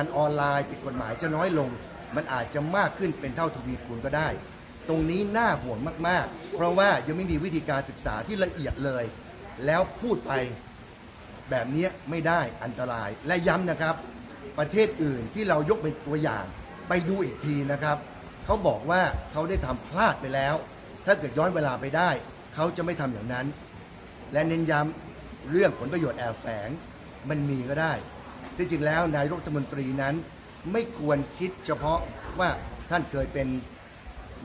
การออนไลน์ผิดกฎหมายจะน้อยลงมันอาจจะมากขึ้นเป็นเท่าทวีคูณก็ได้ตรงนี้น่าห่วงมากๆเพราะว่ายังไม่มีวิธีการศึกษาที่ละเอียดเลยแล้วพูดไปแบบนี้ไม่ได้อันตรายและย้ำนะครับประเทศอื่นที่เรายกเป็นตัวอย่างไปดูอีกทีนะครับเขาบอกว่าเขาได้ทำพลาดไปแล้วถ้าเกิดย้อนเวลาไปได้เขาจะไม่ทำอย่างนั้นและเน้นย้ำเรื่องผลประโยชน์แอบแฝงมันมีก็ได้ที่จริงแล้วนายกรัฐมนตรีนั้นไม่ควรคิดเฉพาะว่าท่านเคยเป็น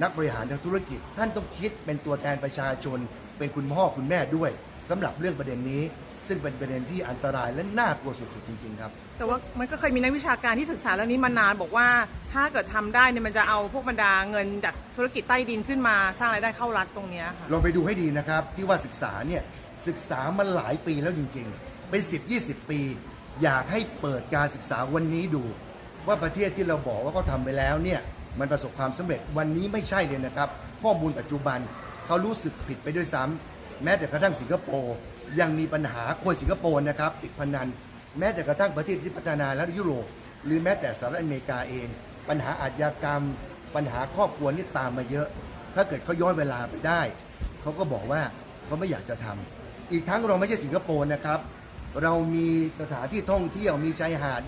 นักบริหารทางธุรกิจท่านต้องคิดเป็นตัวแทนประชาชนเป็นคุณพ่อคุณแม่ด้วยสำหรับเรื่องประเด็นนี้ซึ่งเป็นประเด็นที่อันตรายและน่ากลัวสุดๆจริงๆครับแต่ว่ามันก็เคยมีนักวิชาการที่ศึกษาเรื่องนี้มานานบอกว่าถ้าเกิดทำได้เนี่ยมันจะเอาพวกบรรดาเงินจากธุรกิจใต้ดินขึ้นมาสร้างรายได้เข้ารัฐตรงนี้ค่ะลองไปดูให้ดีนะครับที่ว่าศึกษาเนี่ยศึกษามาหลายปีแล้วจริงๆเป็น10-20 ปีอยากให้เปิดการศึกษาวันนี้ดูว่าประเทศที่เราบอกว่าเขาทำไปแล้วเนี่ยมันประสบความสำเร็จวันนี้ไม่ใช่เลยนะครับข้อมูลปัจจุบันเขารู้สึกผิดไปด้วยซ้ำแม้แต่กระทั่งสิงคโปร์ยังมีปัญหาคนสิงคโปร์นะครับติดพนันแม้แต่กระทั่งประเทศที่พัฒนาแล้วยุโรปหรือแม้แต่สหรัฐอเมริกาเองปัญหาอาชญากรรมปัญหาครอบครัวนี่ตามมาเยอะถ้าเกิดเขาย้อนเวลาไปได้เขาก็บอกว่าเขาไม่อยากจะทำอีกทั้งเราไม่ใช่สิงคโปร์นะครับเรามีสถานที่ท่องเที่ยวมีชายหาด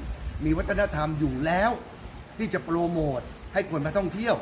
มีวัฒนธรรมอยู่แล้วที่จะโปรโมทให้คนมาท่องเที่ยว